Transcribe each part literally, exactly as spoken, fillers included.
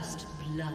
First blood.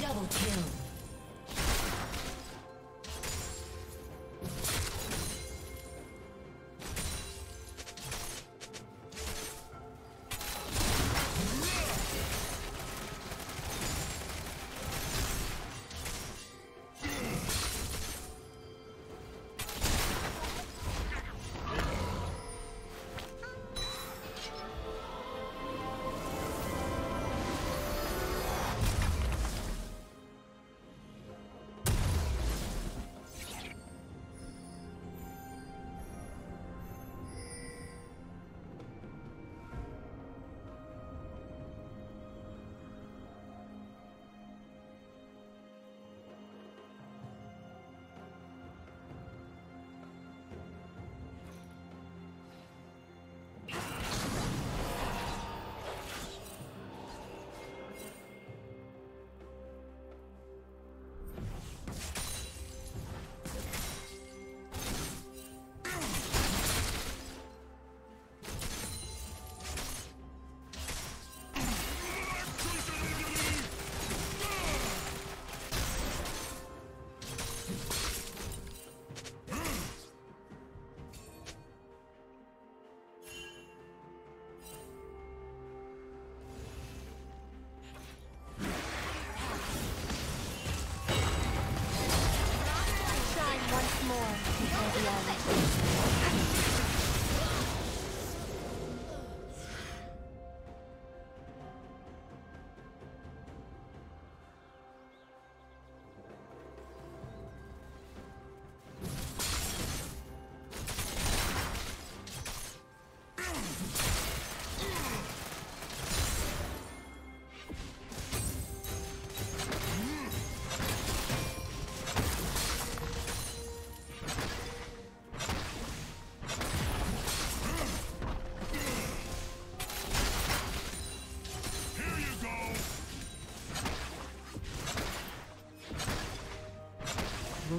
Double kill.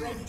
Red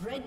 Red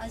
A